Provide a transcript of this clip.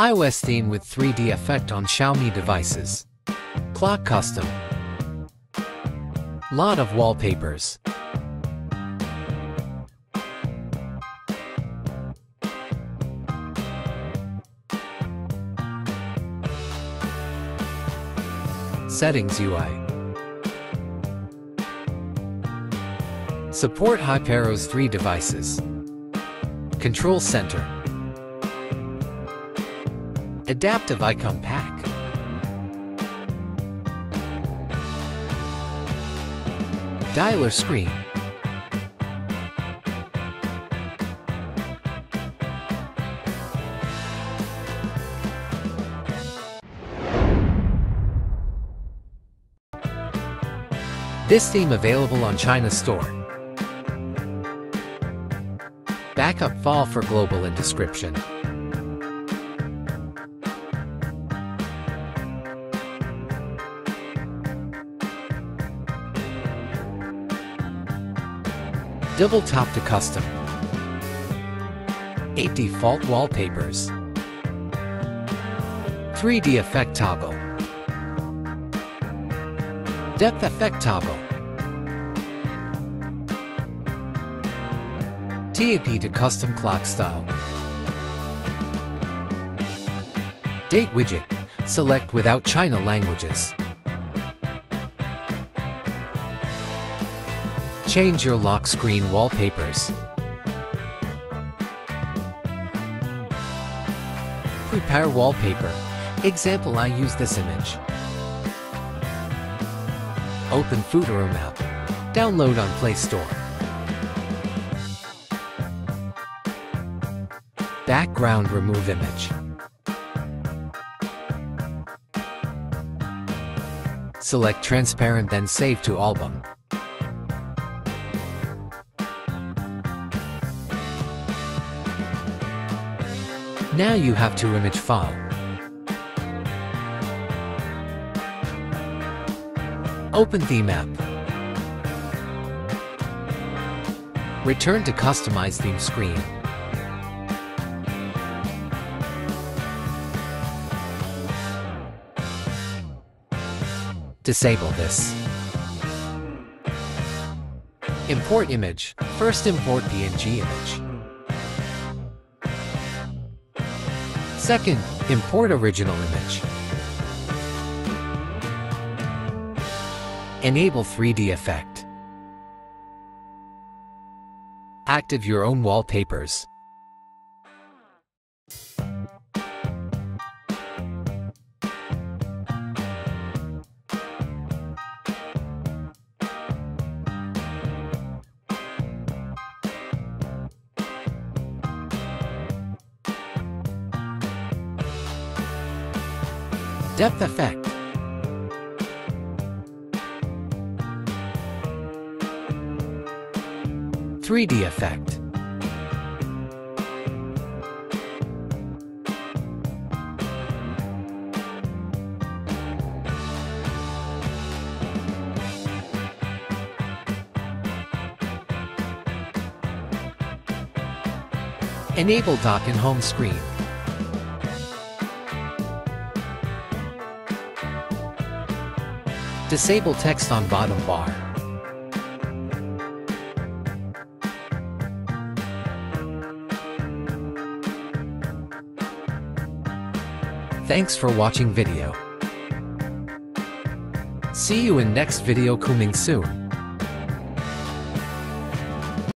iOS theme with 3D effect on Xiaomi devices. Clock custom. Lot of wallpapers. Settings UI. Support HyperOS 3 devices. Control Center. Adaptive Icon Pack. Dialer Screen. This theme available on China store. Backup file for global in description. Double tap to custom. 8 default wallpapers. 3D effect toggle. Depth effect toggle. TAP to custom clock style. Date widget. Select without China languages. Change your lock screen wallpapers. Prepare wallpaper. Example, I use this image. Open Photoroom app. Download on Play Store. Background remove image. Select transparent, then save to album. Now you have 2 image file. Open theme app. Return to customize theme screen. Disable this. Import image. First import PNG image. Second, import original image. Enable 3D effect. Active your own wallpapers. Depth effect. (3D effect). Enable dock and home screen. Disable text on bottom bar. Thanks for watching video. See you in next video coming soon.